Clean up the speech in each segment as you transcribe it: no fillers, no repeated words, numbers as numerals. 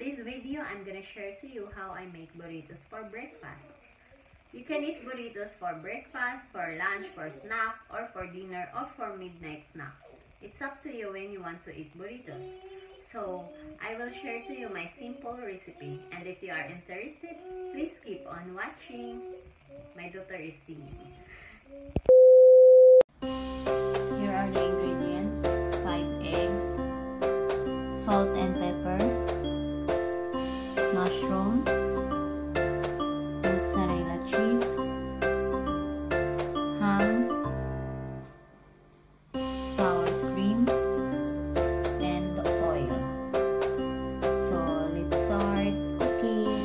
today's video, I'm gonna share to you how I make burritos for breakfast. You can eat burritos for breakfast, for lunch, for snack, or for dinner, or for midnight snack. It's up to you when you want to eat burritos. So, I will share to you my simple recipe, and if you are interested, please keep on watching. My daughter is singing. Here are the ingredients: 5 eggs, salt and pepper, mushroom, mozzarella cheese, ham, sour cream, and oil. So let's start cooking.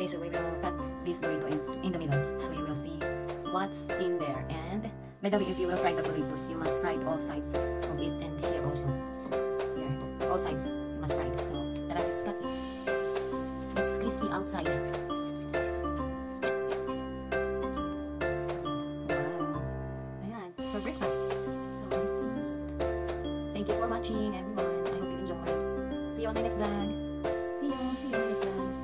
Okay, so we will cut this burrito in the middle, so you will see what's in there. And by the way, if you will fry the burritos, you must fry all sides of it, and here also, here, all sides you must fry it. So that it's cut, it's crispy outside. Wow, ayan, for breakfast. So let's eat. Thank you for watching, everyone. I hope you enjoyed. See you on my next vlog. See you on my next vlog.